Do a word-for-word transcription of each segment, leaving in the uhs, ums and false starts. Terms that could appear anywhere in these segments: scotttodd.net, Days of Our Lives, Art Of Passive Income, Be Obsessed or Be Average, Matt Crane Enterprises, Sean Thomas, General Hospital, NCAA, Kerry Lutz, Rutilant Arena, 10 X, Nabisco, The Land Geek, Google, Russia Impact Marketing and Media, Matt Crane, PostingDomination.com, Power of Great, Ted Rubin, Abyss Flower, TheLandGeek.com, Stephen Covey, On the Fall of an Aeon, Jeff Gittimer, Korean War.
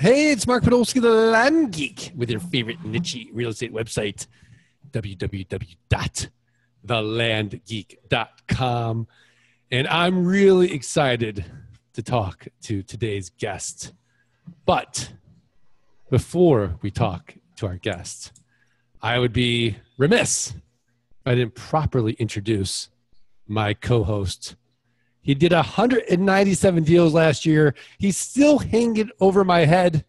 Hey, it's Mark Podolsky, The Land Geek, with your favorite niche real estate website, w w w dot the land geek dot com. And I'm really excited to talk to today's guest. But before we talk to our guest, I would be remiss if I didn't properly introduce my co-host. He did one hundred ninety-seven deals last year. He's still hanging over my head.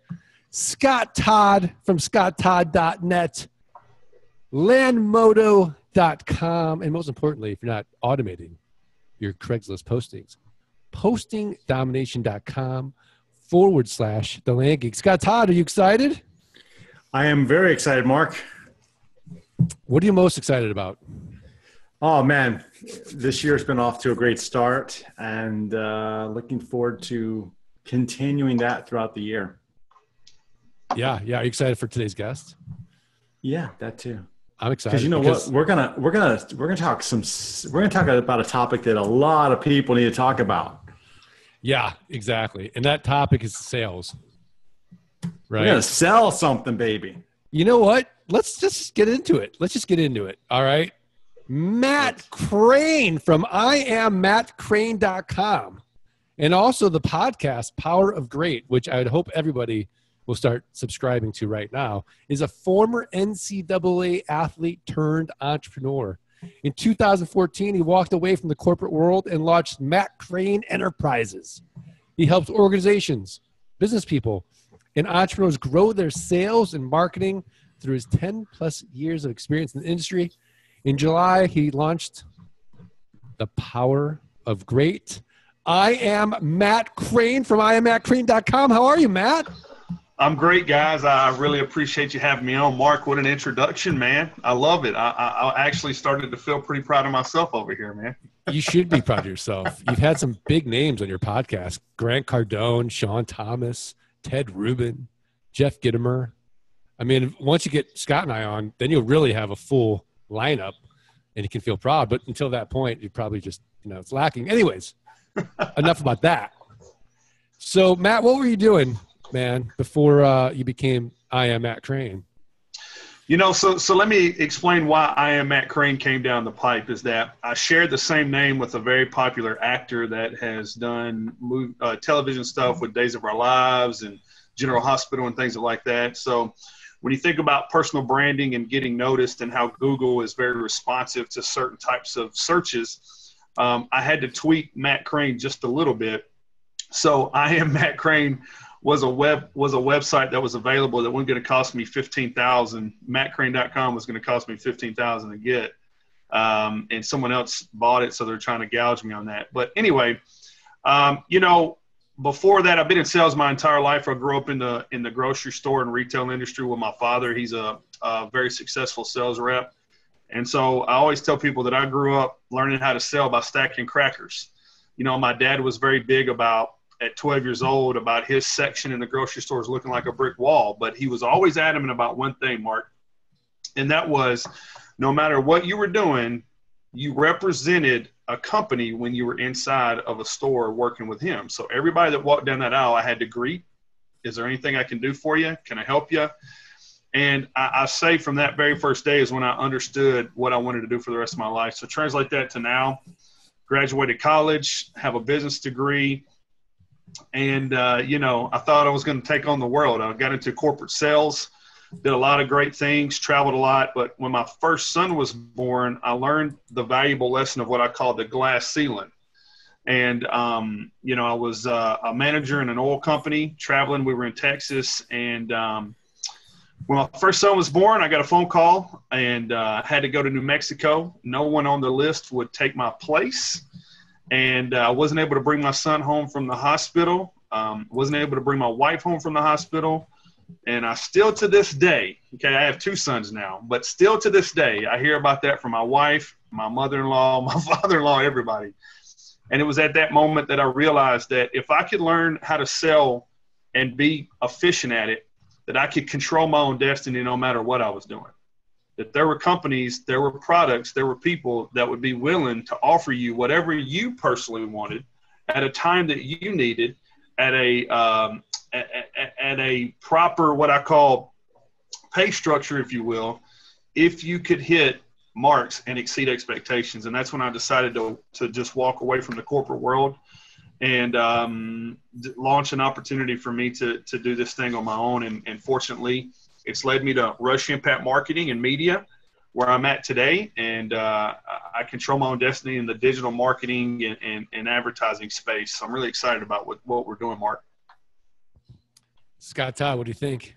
Scott Todd from scott todd dot net, land modo dot com, and most importantly, if you're not automating your Craigslist postings, posting domination dot com forward slash The Land Geek. Scott Todd, are you excited? I am very excited, Mark. What are you most excited about? Oh, man, this year's been off to a great start, and uh, looking forward to continuing that throughout the year. Yeah, yeah. Are you excited for today's guest? Yeah, that too. I'm excited because you know because what we're gonna we're gonna we're gonna talk some we're gonna talk about a topic that a lot of people need to talk about. Yeah, exactly. And that topic is sales. Right. We're gonna sell something, baby. You know what? Let's just get into it. Let's just get into it. All right. Matt Crane from I am matt crane dot com, and also the podcast Power of Great, which I would hope everybody will start subscribing to right now, is a former N C double A athlete turned entrepreneur. In two thousand fourteen, he walked away from the corporate world and launched Matt Crane Enterprises. He helps organizations, business people, and entrepreneurs grow their sales and marketing through his ten plus years of experience in the industry. In July, he launched The Power of Great. I am Matt Crane from I am matt crane dot com. How are you, Matt? I'm great, guys. I really appreciate you having me on. Mark, what an introduction, man. I love it. I, I, I actually started to feel pretty proud of myself over here, man. You should be proud of yourself. You've had some big names on your podcast. Grant Cardone, Sean Thomas, Ted Rubin, Jeff Gittimer. I mean, once you get Scott and I on, then you'll really have a full lineup and you can feel proud, but until that point, you probably just, you know, it's lacking. Anyways, enough about that. So Matt, what were you doing, man, before uh, you became I am Matt Crane? You know, so, so let me explain why I am Matt Crane came down the pipe is that I shared the same name with a very popular actor that has done movie, uh, television stuff with Days of Our Lives and General Hospital and things like that. So when you think about personal branding and getting noticed and how Google is very responsive to certain types of searches, um, I had to tweak Matt Crane just a little bit. So I am Matt Crane was a web was a website that was available that wasn't going to cost me fifteen thousand dollars. matt crane dot com was going to cost me fifteen thousand dollars to get, um, and someone else bought it, so they're trying to gouge me on that. But anyway, um, you know, before that, I've been in sales my entire life. I grew up in the in the grocery store and retail industry with my father. He's a, a very successful sales rep. And so I always tell people that I grew up learning how to sell by stacking crackers. You know, my dad was very big about, at twelve years old, about his section in the grocery stores looking like a brick wall. But he was always adamant about one thing, Mark, and that was no matter what you were doing, you represented a company when you were inside of a store working with him. So everybody that walked down that aisle, I had to greet. Is there anything I can do for you? Can I help you? And I, I say from that very first day is when I understood what I wanted to do for the rest of my life. So translate that to now, graduated college, have a business degree. And, uh, you know, I thought I was going to take on the world. I got into corporate sales, did a lot of great things, traveled a lot. But when my first son was born, I learned the valuable lesson of what I call the glass ceiling. And, um, you know, I was uh, a manager in an oil company traveling. We were in Texas. And um, when my first son was born, I got a phone call and uh, had to go to New Mexico. No one on the list would take my place. And uh, I wasn't able to bring my son home from the hospital. Um, wasn't able to bring my wife home from the hospital. And I still to this day, okay, I have two sons now, but still to this day, I hear about that from my wife, my mother-in-law, my father-in-law, everybody. And it was at that moment that I realized that if I could learn how to sell and be efficient at it, that I could control my own destiny no matter what I was doing. That there were companies, there were products, there were people that would be willing to offer you whatever you personally wanted at a time that you needed at a um, at, at, at and a proper, what I call pay structure, if you will, if you could hit marks and exceed expectations. And that's when I decided to, to just walk away from the corporate world and um, launch an opportunity for me to, to do this thing on my own. And, and fortunately, it's led me to Russia Impact Marketing and Media, where I'm at today. And uh, I control my own destiny in the digital marketing and, and, and advertising space. So I'm really excited about what, what we're doing, Mark. Scott Todd, what do you think?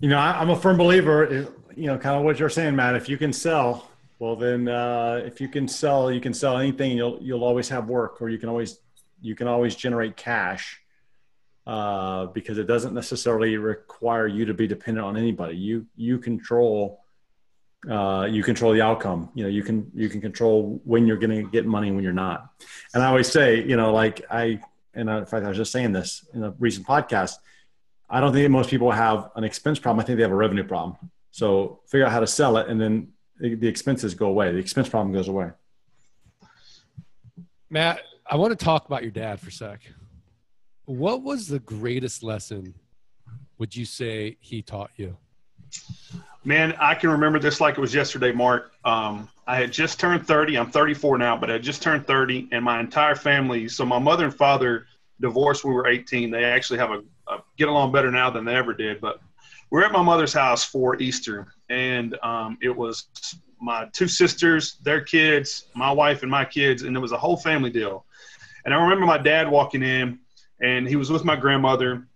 You know, I'm a firm believer, you know, kind of what you're saying, Matt, if you can sell, well, then uh, if you can sell, you can sell anything, and you'll, you'll always have work, or you can always, you can always generate cash. Uh, because it doesn't necessarily require you to be dependent on anybody. You you control uh, you control the outcome. You know, you can you can control when you're going to get money and when you're not. And I always say, you know, like I and I, in fact I was just saying this in a recent podcast. I don't think most people have an expense problem. I think they have a revenue problem. So figure out how to sell it, and then the expenses go away. The expense problem goes away. Matt, I want to talk about your dad for a sec. What was the greatest lesson, would you say, he taught you? Man, I can remember this like it was yesterday, Mark. Um, I had just turned thirty. I'm thirty-four now, but I just turned thirty, and my entire family. So my mother and father divorced when we were eighteen. They actually have a, a get along better now than they ever did. But we were at my mother's house for Easter, and um, it was my two sisters, their kids, my wife, and my kids, and it was a whole family deal. And I remember my dad walking in. And he was with my grandmother.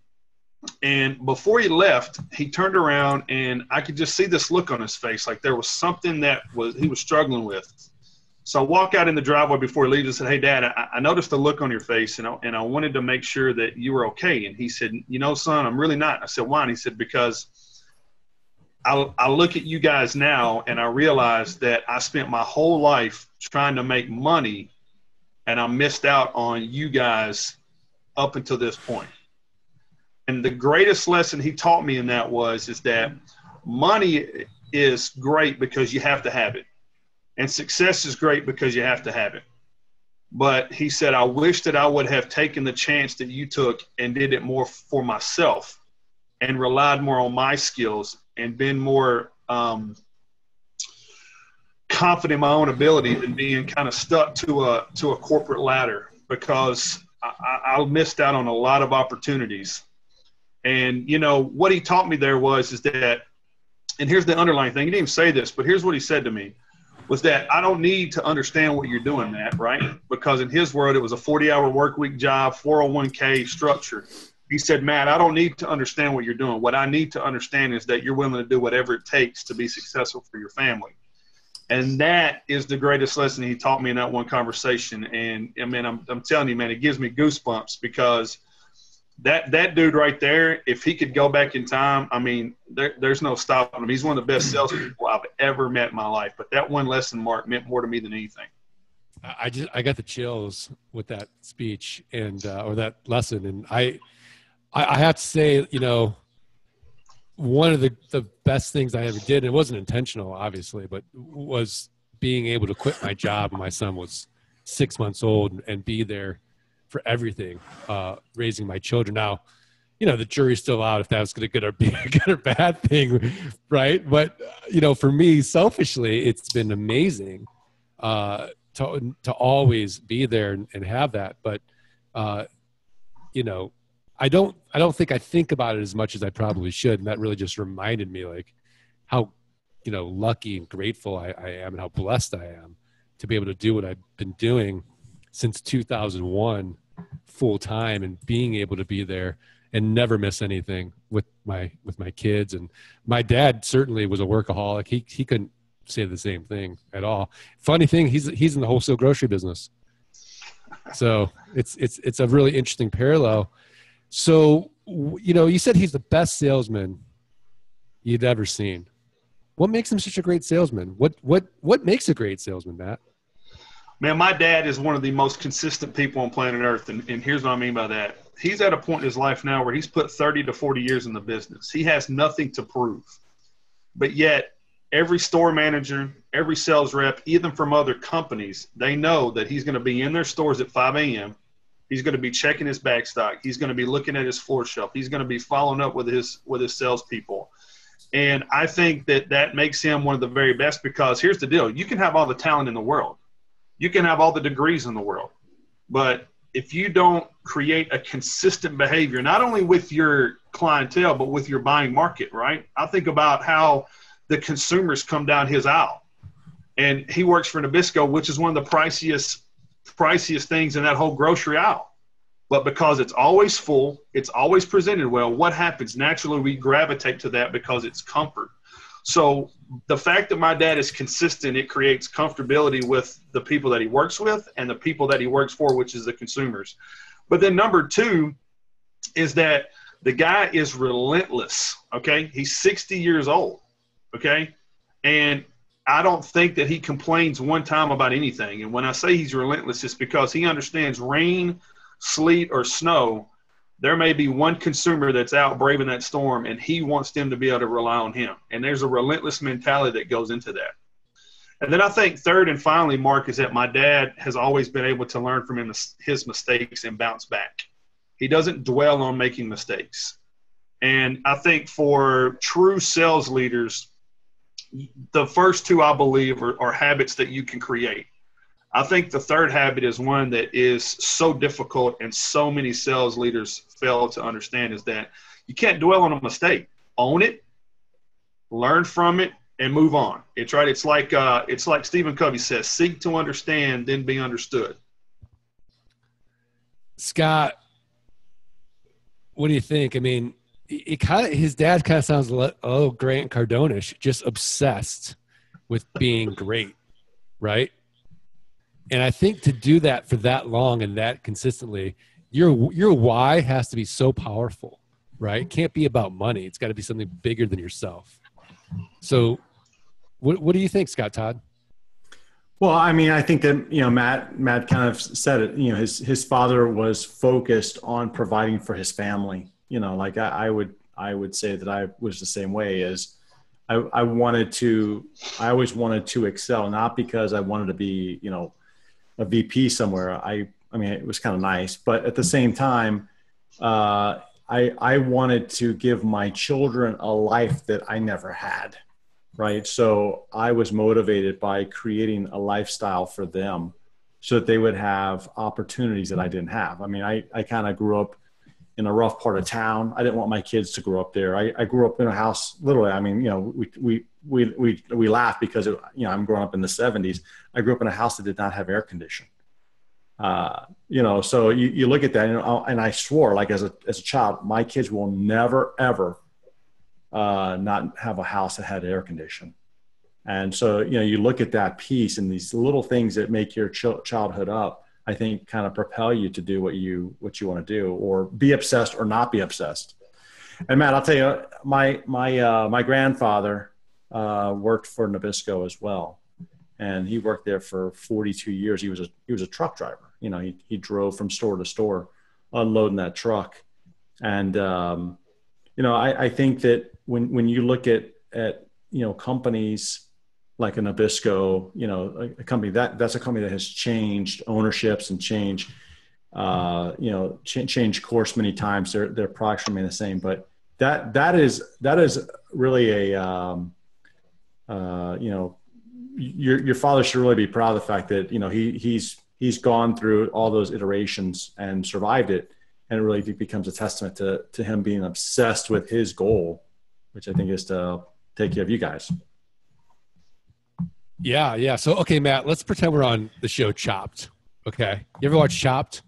And before he left, he turned around, and I could just see this look on his face. Like there was something that was he was struggling with. So I walk out in the driveway before he leaves and said, "Hey, Dad, I, I noticed the look on your face, and I, and I wanted to make sure that you were okay." And he said, "You know, son, I'm really not." I said, "Why?" And he said, "Because I, I look at you guys now, and I realize that I spent my whole life trying to make money, and I missed out on you guys up until this point." And the greatest lesson he taught me in that was is that money is great because you have to have it, and success is great because you have to have it. But he said, "I wish that I would have taken the chance that you took and did it more for myself, and relied more on my skills, and been more um, confident in my own ability than being kind of stuck to a to a corporate ladder, because I, I missed out on a lot of opportunities." And, you know, what he taught me there was, is that, and here's the underlying thing, he didn't even say this, but here's what he said to me, was that I don't need to understand what you're doing, Matt, right? Because in his world, it was a forty hour work week job, four oh one K structure. He said, "Matt, I don't need to understand what you're doing. What I need to understand is that you're willing to do whatever it takes to be successful for your family." And that is the greatest lesson he taught me in that one conversation. And I mean, I'm, I'm telling you, man, it gives me goosebumps, because that, that dude right there, if he could go back in time, I mean, there, there's no stopping him. He's one of the best salespeople I've ever met in my life. But that one lesson, Mark, meant more to me than anything. I just, I got the chills with that speech and, uh, or that lesson. And I, I have to say, you know, one of the, the best things I ever did, and it wasn't intentional, obviously, but was being able to quit my job when my son was six months old and be there for everything, uh, raising my children. Now, you know, the jury's still out if that was going to good or be a good or bad thing, right? But, you know, for me, selfishly, it's been amazing uh, to, to always be there and, and have that. But, uh, you know, I don't, I don't think I think about it as much as I probably should. And that really just reminded me like how, you know, lucky and grateful I, I am, and how blessed I am to be able to do what I've been doing since two thousand one full time, and being able to be there and never miss anything with my, with my kids. And my dad certainly was a workaholic. He, he couldn't say the same thing at all. Funny thing, he's, he's in the wholesale grocery business. So it's, it's, it's a really interesting parallel. So, you know, you said he's the best salesman you've ever seen. What makes him such a great salesman? What what what makes a great salesman, Matt? Man, my dad is one of the most consistent people on planet Earth, and, and here's what I mean by that. He's at a point in his life now where he's put thirty to forty years in the business. He has nothing to prove. But yet, every store manager, every sales rep, even from other companies, they know that he's going to be in their stores at five a m He's going to be checking his back stock. He's going to be looking at his floor shelf. He's going to be following up with his with his salespeople. And I think that that makes him one of the very best, because here's the deal. You can have all the talent in the world. You can have all the degrees in the world. But if you don't create a consistent behavior, not only with your clientele, but with your buying market, right? I think about how the consumers come down his aisle. And he works for Nabisco, which is one of the priciest, priciest things in that whole grocery aisle. But because it's always full, it's always presented well, what happens? Naturally, we gravitate to that because it's comfort. So the fact that my dad is consistent, it creates comfortability with the people that he works with and the people that he works for, which is the consumers. But then number two is that the guy is relentless, okay? He's sixty years old, okay? And I don't think that he complains one time about anything. And when I say he's relentless, it's because he understands rain, sleet, or snow, there may be one consumer that's out braving that storm, and he wants them to be able to rely on him. And there's a relentless mentality that goes into that. And then I think third and finally, Mark, is that my dad has always been able to learn from him his mistakes and bounce back. He doesn't dwell on making mistakes. And I think for true sales leaders, the first two, I believe, are, are habits that you can create. I think the third habit is one that is so difficult and so many sales leaders fail to understand, is that you can't dwell on a mistake. Own it, learn from it, and move on. It's right. It's like uh, it's like Stephen Covey says: "Seek to understand, then be understood." Scott, what do you think? I mean, it kind of, his dad kind of sounds like, oh, Grant Cardone-ish, just obsessed with being great, right? And I think to do that for that long and that consistently, your your why has to be so powerful, right? It can't be about money. It's got to be something bigger than yourself. So what what do you think, Scott Todd? Well, I mean, I think that, you know, Matt Matt kind of said it, you know, his his father was focused on providing for his family. You know, like I, I would I would say that I was the same way. As I, I wanted to I always wanted to excel, not because I wanted to be, you know, a V P somewhere. I, I mean, it was kind of nice, but at the same time, uh, I, I wanted to give my children a life that I never had. Right. So I was motivated by creating a lifestyle for them so that they would have opportunities that I didn't have. I mean, I, I kind of grew up in a rough part of town. I didn't want my kids to grow up there. I, I grew up in a house, literally, I mean, you know, we, we, we, we, we laugh because, it, you know, I'm growing up in the seventies. I grew up in a house that did not have air conditioning. Uh, you know, so you, you look at that, and I, and I swore, like as a, as a child, my kids will never, ever uh, not have a house that had air conditioning. And so, you know, you look at that piece and these little things that make your ch- childhood up, I think kind of propel you to do what you, what you want to do, or be obsessed or not be obsessed. And Matt, I'll tell you, my, my, uh, my grandfather uh, worked for Nabisco as well. And he worked there for forty-two years. He was a, he was a truck driver. You know, he, he drove from store to store, unloading that truck. And, um, you know, I, I think that when, when you look at, at, you know, companies like a Nabisco, you know, a, a company that that's a company that has changed ownerships and changed, uh, you know, ch- changed course many times. Their their products remain the same, but that that is that is really a, um, uh, you know, your your father should really be proud of the fact that, you know, he he's he's gone through all those iterations and survived it, and it really becomes a testament to to him being obsessed with his goal, which I think is to take care of you guys. Yeah, yeah. So, okay, Matt, let's pretend we're on the show Chopped. Okay. You ever watch Chopped?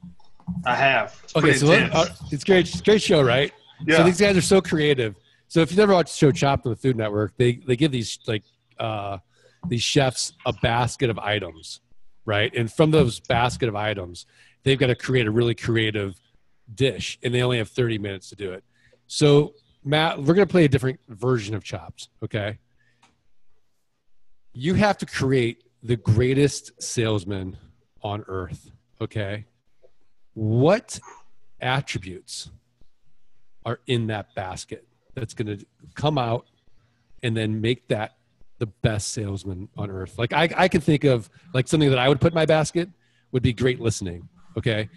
I have. It's okay, so let, uh, it's great. It's a great show, right? Yeah. So these guys are so creative. So if you've never watched the show Chopped on the Food Network, they, they give these, like, uh, these chefs a basket of items, right? And from those basket of items, they've got to create a really creative dish, and they only have thirty minutes to do it. So, Matt, we're going to play a different version of Chopped, okay? You have to create the greatest salesman on earth, okay? What attributes are in that basket that's going to come out and then make that the best salesman on earth? Like I, I can think of, like, something that I would put in my basket would be great listening, okay?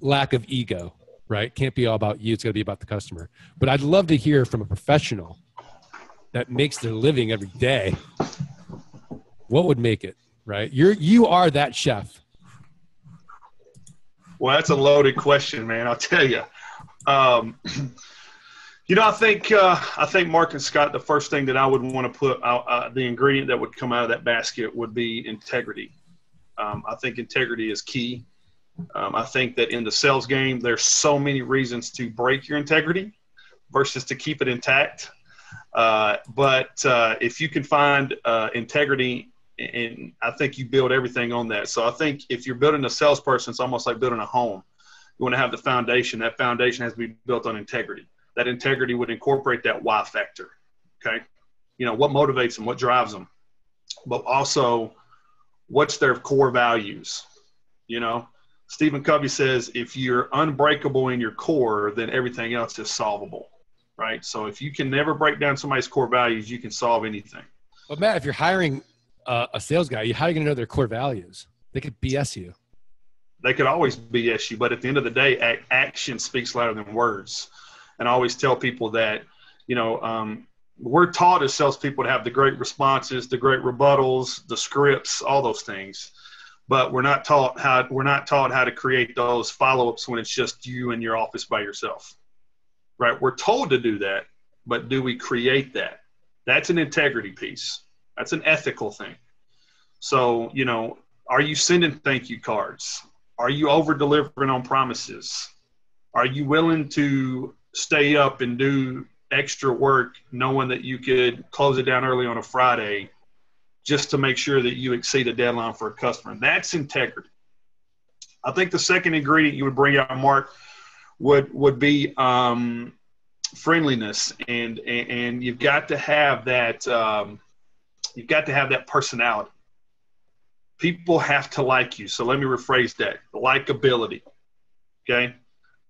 lack of ego, right? Can't be all about you. It's got to be about the customer. But I'd love to hear from a professional that makes their living every day. What would make it, right? You're, you are that chef. Well, that's a loaded question, man. I'll tell you. Um, you know, I think uh, I think Mark and Scott, the first thing that I would want to put out, uh, the ingredient that would come out of that basket would be integrity. Um, I think integrity is key. Um, I think that in the sales game, there's so many reasons to break your integrity versus to keep it intact. Uh, but uh, if you can find uh, integrity, and I think you build everything on that. So I think if you're building a salesperson, it's almost like building a home. You want to have the foundation. That foundation has to be built on integrity. That integrity would incorporate that why factor. Okay. You know, what motivates them, what drives them, but also what's their core values. You know, Stephen Covey says, if you're unbreakable in your core, then everything else is solvable. Right. So if you can never break down somebody's core values, you can solve anything. But Matt, if you're hiring Uh, a sales guy, how are you going to know their core values? They could B S you. They could always B S you, but at the end of the day, ac action speaks louder than words. And I always tell people that, you know, um, we're taught as salespeople to have the great responses, the great rebuttals, the scripts, all those things, but we're not taught how we're not taught how to create those follow-ups when it's just you in your office by yourself, right? We're told to do that, but do we create that? That's an integrity piece. That's an ethical thing. So, you know, are you sending thank you cards? Are you over delivering on promises? Are you willing to stay up and do extra work knowing that you could close it down early on a Friday just to make sure that you exceed a deadline for a customer? That's integrity. I think the second ingredient you would bring out, Mark, would, would be um, friendliness. And, and, and you've got to have that um, – You've got to have that personality. People have to like you. So let me rephrase that. Likeability. Okay.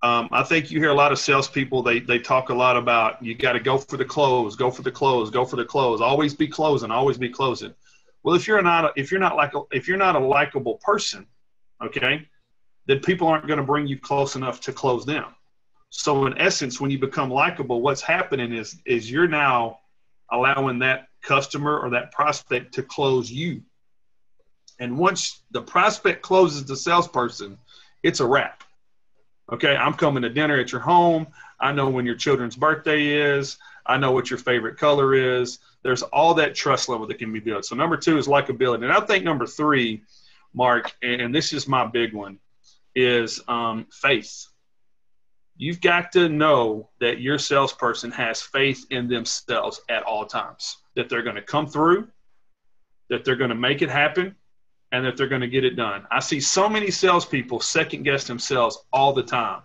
Um, I think you hear a lot of salespeople, they, they talk a lot about, you got to go for the close, go for the close, go for the close, always be closing, always be closing. Well, if you're not, if you're not like, if you're not a likable person, okay, then people aren't going to bring you close enough to close them. So in essence, when you become likable, what's happening is, is you're now allowing that customer or that prospect to close you. And once the prospect closes the salesperson, it's a wrap. Okay, I'm coming to dinner at your home. I know when your children's birthday is. I know what your favorite color is. There's all that trust level that can be built. So number two is likability. And I think number three, Mark, and this is my big one, is um, faith. You've got to know that your salesperson has faith in themselves at all times, that they're going to come through, that they're going to make it happen, and that they're going to get it done. I see so many salespeople second guess themselves all the time.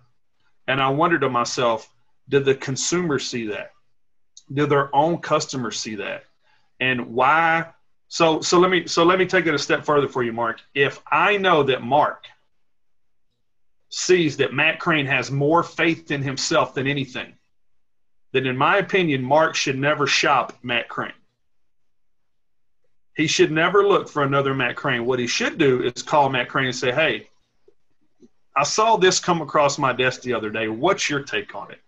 And I wonder to myself, did the consumer see that? Did their own customers see that? And why? So, so let me, so let me take it a step further for you, Mark. If I know that Mark sees that Matt Crane has more faith in himself than anything, then in my opinion, Mark should never shop Matt Crane. He should never look for another Matt Crane. What he should do is call Matt Crane and say, hey, I saw this come across my desk the other day. What's your take on it?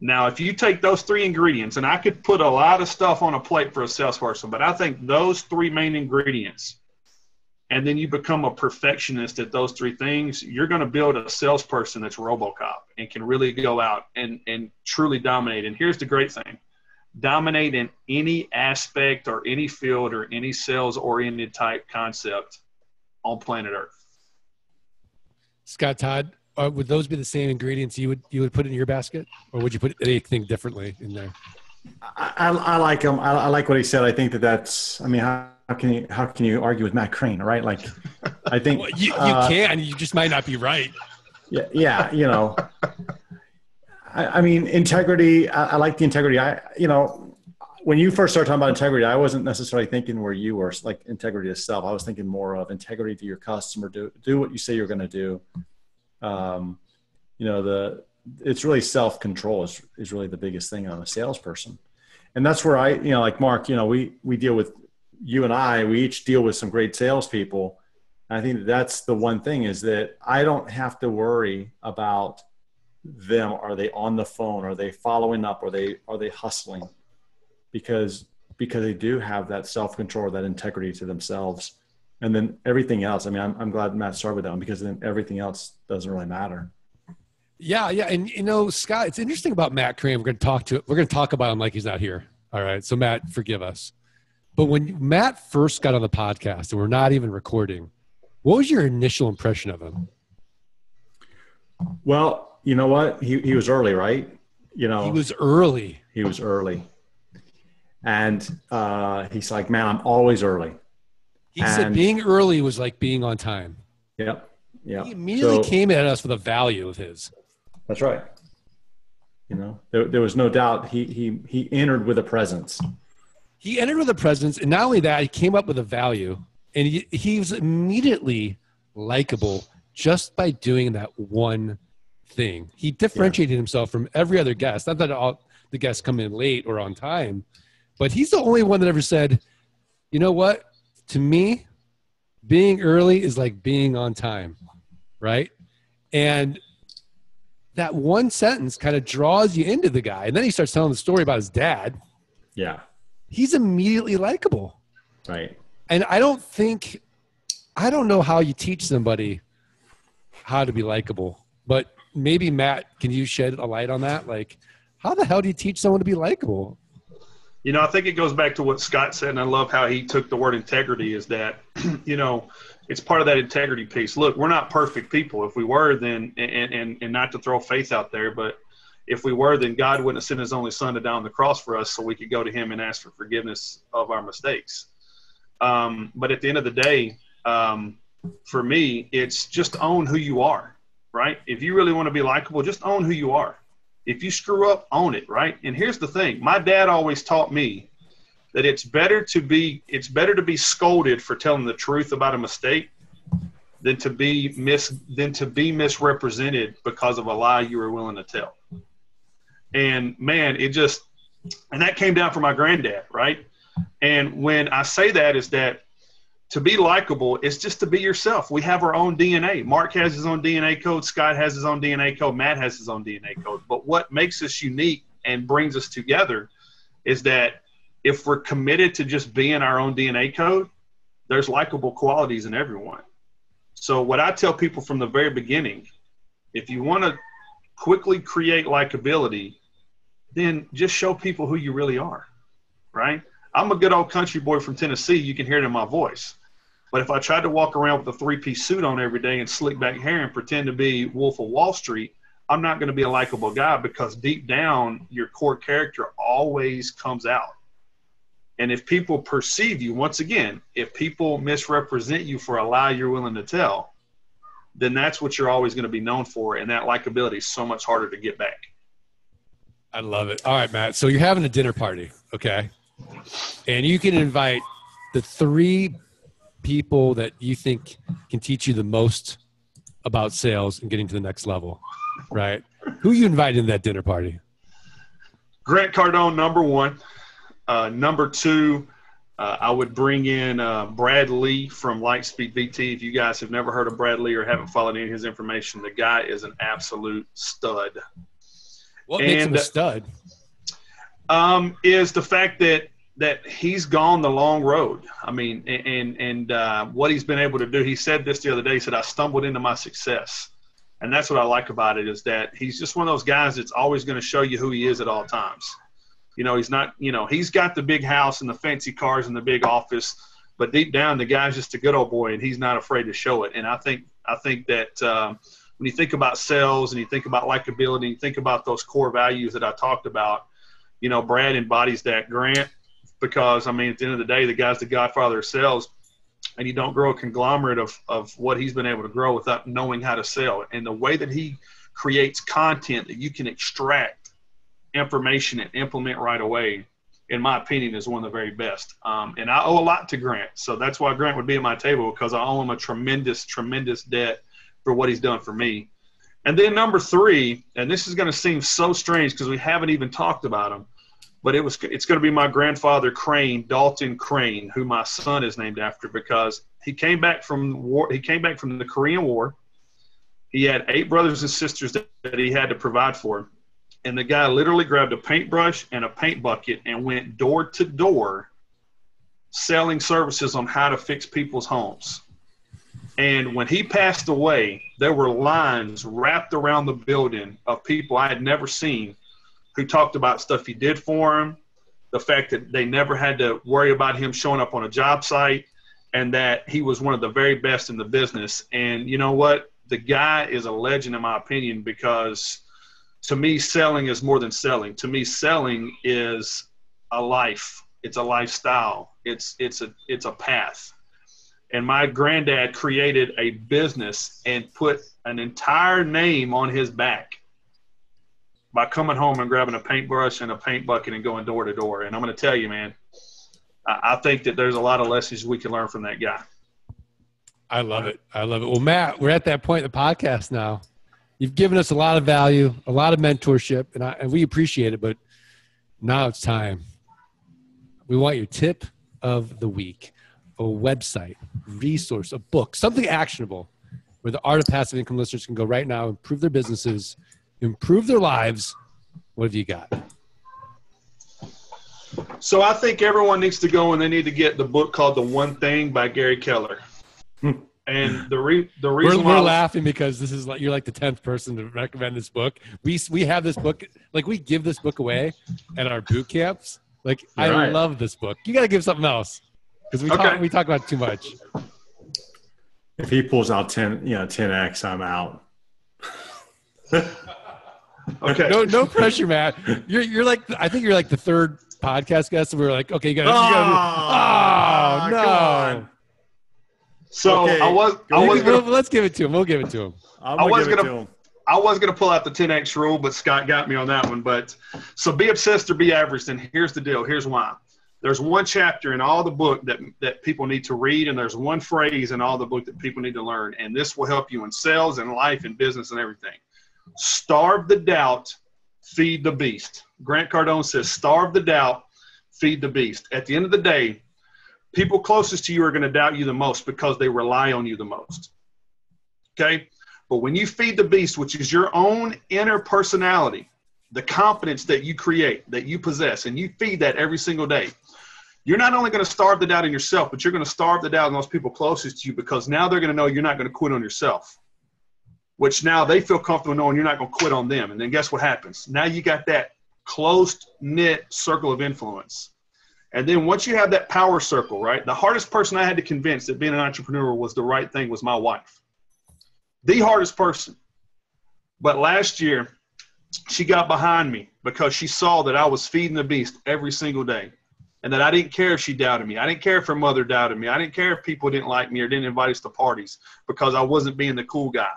Now, if you take those three ingredients, and I could put a lot of stuff on a plate for a salesperson, but I think those three main ingredients, and then you become a perfectionist at those three things, you're going to build a salesperson that's RoboCop and can really go out and, and truly dominate. And here's the great thing. Dominate in any aspect or any field or any sales-oriented type concept on planet Earth. Scott Todd, uh, would those be the same ingredients you would, you would put in your basket? Or would you put anything differently in there? I, I, I like him. I, I like what he said. I think that that's, I mean, I, How can you how can you argue with Matt Crane, right? Like, I think well, you, you uh, can. You just might not be right. Yeah, yeah. You know, I, I mean, integrity. I, I like the integrity. I, you know, when you first started talking about integrity, I wasn't necessarily thinking where you were, like integrity to self. I was thinking more of integrity to your customer. Do do what you say you're going to do. Um, you know, the it's really self control is is really the biggest thing on a salesperson, and that's where I, you know, like Mark, you know, we we deal with. You and I, we each deal with some great salespeople, I think that's the one thing, is that I don't have to worry about them. Are they on the phone? Are they following up? Are they, are they hustling? Because, because they do have that self-control, that integrity to themselves. And then everything else, I mean, I'm, I'm glad Matt started with that one, because then everything else doesn't really matter. Yeah. Yeah. And you know, Scott, it's interesting about Matt Crane. We're going to talk to We're going to talk about him like he's not here. All right. So Matt, forgive us. But when Matt first got on the podcast, and we're not even recording, what was your initial impression of him? Well, you know what? He, he was early, right? You know, he was early. He was early. And uh, he's like, man, I'm always early. He and, said being early was like being on time. Yep. Yeah. He immediately so, came at us with a value of his. That's right. You know, there, there was no doubt he, he, he entered with a presence. He entered with a presence. And not only that, he came up with a value. And he, he was immediately likable just by doing that one thing. He differentiated yeah. himself from every other guest. Not that all the guests come in late or on time, but he's the only one that ever said, you know what? To me, being early is like being on time, right? And that one sentence kind of draws you into the guy. And then he starts telling the story about his dad. Yeah. He's immediately likable. Right. And I don't think, I don't know how you teach somebody how to be likable, but maybe Matt, can you shed a light on that? Like, how the hell do you teach someone to be likable? You know, I think it goes back to what Scott said, and I love how he took the word integrity, is that, you know, it's part of that integrity piece. Look, we're not perfect people. If we were, then, and, and, and not to throw faith out there, but if we were, then God wouldn't have sent his only son to die on the cross for us so we could go to him and ask for forgiveness of our mistakes. Um, but at the end of the day, um, for me, it's just own who you are, right? If you really want to be likable, just own who you are. If you screw up, own it, right? And here's the thing. My dad always taught me that it's better to be, it's better to be scolded for telling the truth about a mistake than to be mis, than to be misrepresented because of a lie you were willing to tell. And man, it just, and that came down from my granddad, right? And when I say that, is that to be likable is just to be yourself. We have our own D N A. Mark has his own D N A code. Scott has his own D N A code. Matt has his own D N A code. But what makes us unique and brings us together is that if we're committed to just being our own D N A code, there's likable qualities in everyone. So what I tell people from the very beginning, if you want to quickly create likability, then just show people who you really are, right? I'm a good old country boy from Tennessee. You can hear it in my voice. But if I tried to walk around with a three-piece suit on every day and slick back hair and pretend to be Wolf of Wall Street, I'm not going to be a likable guy, because deep down, your core character always comes out. And if people perceive you, once again, if people misrepresent you for a lie you're willing to tell, then that's what you're always going to be known for, and that likability is so much harder to get back. I love it. All right, Matt. So you're having a dinner party, okay? And you can invite the three people that you think can teach you the most about sales and getting to the next level, right? Who you invited to that dinner party? Grant Cardone, number one. Uh, number two, uh, I would bring in uh, Brad Lee from Lightspeed V T. If you guys have never heard of Brad Lee or haven't followed any of his information, the guy is an absolute stud. What and, makes him a stud? Um, is the fact that that he's gone the long road. I mean, and and uh, what he's been able to do. He said this the other day. He said, "I stumbled into my success," and that's what I like about it, is that he's just one of those guys that's always going to show you who he is at all times. You know, he's not. You know, he's got the big house and the fancy cars and the big office, but deep down, the guy's just a good old boy, and he's not afraid to show it. And I think I think that um, when you think about sales and you think about likability, you think about those core values that I talked about. You know, Brad embodies that. Grant, because, I mean, at the end of the day, the guy's the godfather of sales, and you don't grow a conglomerate of, of what he's been able to grow without knowing how to sell. And the way that he creates content that you can extract information and implement right away, in my opinion, is one of the very best. Um, and I owe a lot to Grant, so that's why Grant would be at my table, because I owe him a tremendous, tremendous debt for what he's done for me. And then number three, and this is going to seem so strange because we haven't even talked about him, But it was, it's going to be my grandfather Crane, Dalton Crane, who my son is named after, because he came back from war. He came back from the Korean War. He had eight brothers and sisters that, that he had to provide for. And the guy literally grabbed a paintbrush and a paint bucket and went door to door selling services on how to fix people's homes. And when he passed away, there were lines wrapped around the building of people I had never seen, who talked about stuff he did for him, the fact that they never had to worry about him showing up on a job site, and that he was one of the very best in the business. And you know what? The guy is a legend in my opinion, because to me, selling is more than selling. To me, selling is a life. It's a lifestyle. It's, it's a, it's a path. And my granddad created a business and put an entire name on his back by coming home and grabbing a paintbrush and a paint bucket and going door to door. And I'm going to tell you, man, I think that there's a lot of lessons we can learn from that guy. I love it. I love it. Well, Matt, we're at that point in the podcast now. You've given us a lot of value, a lot of mentorship, and, I, and we appreciate it, but now it's time. We want your tip of the week, a website, resource, a book, something actionable where the Art of Passive Income listeners can go right now, improve their businesses, improve their lives. What have you got? So I think everyone needs to go and they need to get the book called The One Thing by Gary Keller. And the re the reason we're, why we're laughing, because this is like, you're like the tenth person to recommend this book. We we have this book, like we give this book away at our boot camps. Like you're I right. love this book. You got to give something else because we okay. talk we talk about it too much. If he pulls out ten, you know, ten X, I'm out. Okay. No, no pressure, Matt. You're, you're like, I think you're like the third podcast guest, and we were like, okay, you got to. Oh, you gotta, oh no. So okay. I was, I was gonna, let's give it to him. We'll give it to him. I was going to, I was going to pull out the ten X rule, but Scott got me on that one. But so Be Obsessed or Be Average. And here's the deal. Here's why. There's one chapter in all the book that, that people need to read. And there's one phrase in all the book that people need to learn. And this will help you in sales and life and business and everything. Starve the doubt, feed the beast. Grant Cardone says, starve the doubt, feed the beast. At the end of the day, people closest to you are going to doubt you the most because they rely on you the most. Okay? But when you feed the beast, which is your own inner personality, the confidence that you create, that you possess, and you feed that every single day, you're not only going to starve the doubt in yourself, but you're going to starve the doubt in those people closest to you, because now they're going to know you're not going to quit on yourself, which now they feel comfortable knowing you're not going to quit on them. And then guess what happens? Now you got that close-knit circle of influence. And then once you have that power circle, right, the hardest person I had to convince that being an entrepreneur was the right thing was my wife. The hardest person. But last year, she got behind me because she saw that I was feeding the beast every single day and that I didn't care if she doubted me. I didn't care if her mother doubted me. I didn't care if people didn't like me or didn't invite us to parties because I wasn't being the cool guy.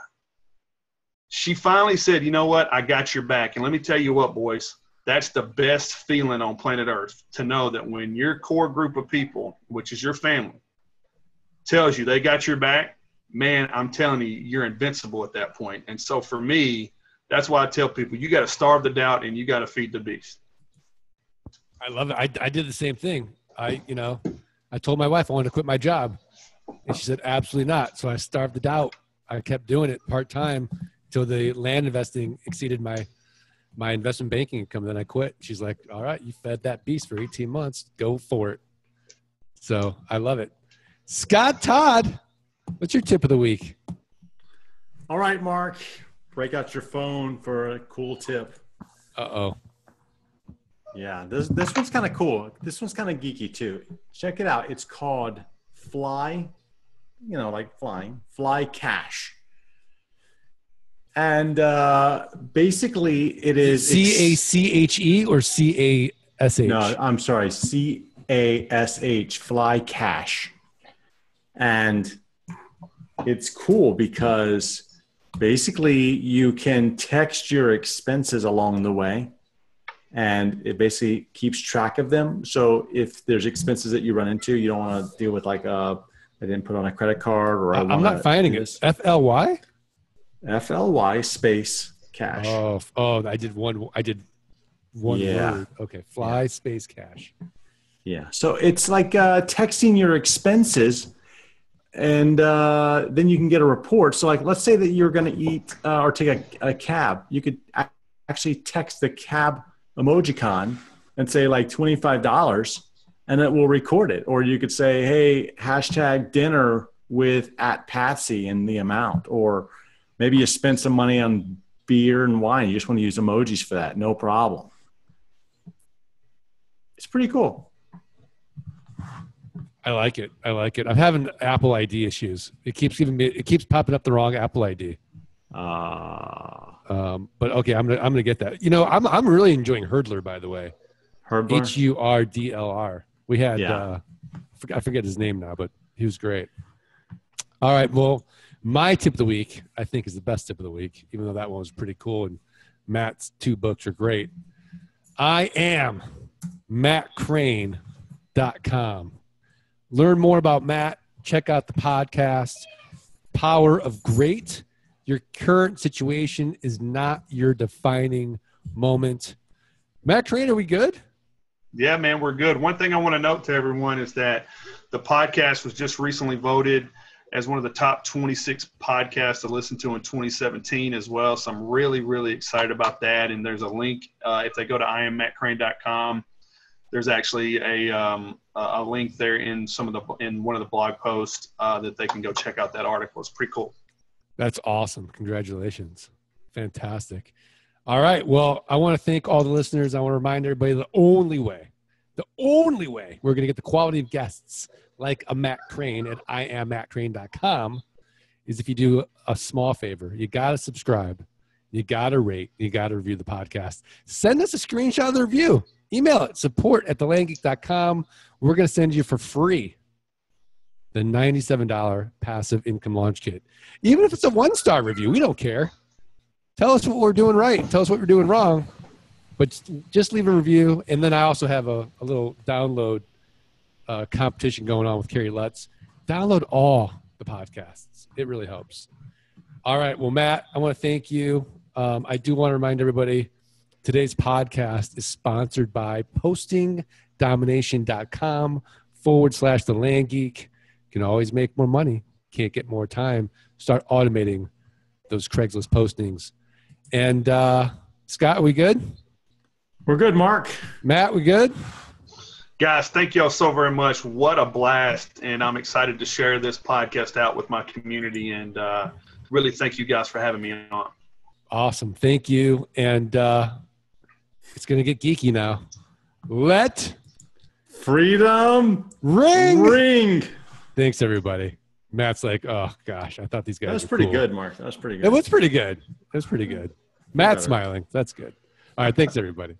She finally said, you know what, I got your back. And let me tell you what, boys. That's the best feeling on planet Earth, to know that when your core group of people, which is your family, tells you they got your back, man, I'm telling you, you're invincible at that point. And so for me, that's why I tell people, you got to starve the doubt and you got to feed the beast. I love it. I, I did the same thing. I, you know, I told my wife I wanted to quit my job and she said, absolutely not. So I starved the doubt. I kept doing it part-time until the land investing exceeded my my investment banking income. Then I quit. She's like, all right, you fed that beast for eighteen months. Go for it. So I love it. Scott Todd, what's your tip of the week? All right, Mark, break out your phone for a cool tip. Uh-oh. Yeah, this, this one's kind of cool. This one's kind of geeky too. Check it out. It's called Fly, you know, like flying, Fly Cash. And uh, basically it is C A C H E or C A S H? No, I'm sorry. C A S H, Fly Cash. And it's cool because basically you can text your expenses along the way and it basically keeps track of them. So if there's expenses that you run into, you don't want to deal with like, uh, I didn't put on a credit card or I I'm not finding it. F L Y? F L Y space cash. Oh, oh, I did one. I did one yeah. word. Okay. Fly yeah. space cash. Yeah. So it's like uh, texting your expenses, and uh, then you can get a report. So like, let's say that you're going to eat uh, or take a, a cab. You could actually text the cab emojicon and say like twenty-five dollars, and it will record it. Or you could say, hey, hashtag dinner with at Patsy and the amount. Or maybe you spend some money on beer and wine. You just want to use emojis for that. No problem. It's pretty cool. I like it. I like it. I'm having Apple I D issues. It keeps giving me, it keeps popping up the wrong Apple I D. Uh, um, but okay. I'm going to, I'm going to get that. You know, I'm, I'm really enjoying Hurdler, by the way. Hurdler? H U R D L R. We had, yeah. uh, I forget his name now, but he was great. All right. Well, my tip of the week, I think, is the best tip of the week, even though that one was pretty cool. And Matt's two books are great. I am Matt Crane dot com. Learn more about Matt. Check out the podcast, Power of Great. Your current situation is not your defining moment. Matt Crane, are we good? Yeah, man, we're good. One thing I want to note to everyone is that the podcast was just recently voted as one of the top twenty-six podcasts to listen to in twenty seventeen as well. So I'm really, really excited about that. And there's a link. Uh, if they go to I am Matt Crane dot com, there's actually a, um, a link there in some of the, in one of the blog posts uh, that they can go check out that article. It's pretty cool. That's awesome. Congratulations. Fantastic. All right. Well, I want to thank all the listeners. I want to remind everybody the only way, the only way we're going to get the quality of guests like a Matt Crane at I am Matt Crane dot com is if you do a small favor. You got to subscribe. You got to rate. You got to review the podcast. Send us a screenshot of the review. Email it, support at the land geek dot com. We're going to send you for free the ninety-seven dollar passive income launch kit. Even if it's a one-star review, we don't care. Tell us what we're doing right. Tell us what we're doing wrong. But just leave a review. And then I also have a, a little download uh, competition going on with Kerry Lutz. Download all the podcasts. It really helps. All right. Well, Matt, I want to thank you. Um, I do want to remind everybody, today's podcast is sponsored by posting domination dot com forward slash the land geek. Can always make more money. Can't get more time. Start automating those Craigslist postings. And uh, Scott, are we good? We're good, Mark. Matt, we good? Guys, thank y'all so very much. What a blast. And I'm excited to share this podcast out with my community. And uh, really thank you guys for having me on. Awesome. Thank you. And uh, it's going to get geeky now. Let freedom ring. Ring. Thanks, everybody. Matt's like, oh, gosh, I thought these guys That was pretty cool. good, Mark. That was pretty good. It was pretty good. It was pretty good. Matt's smiling. That's good. All right. Thanks, everybody.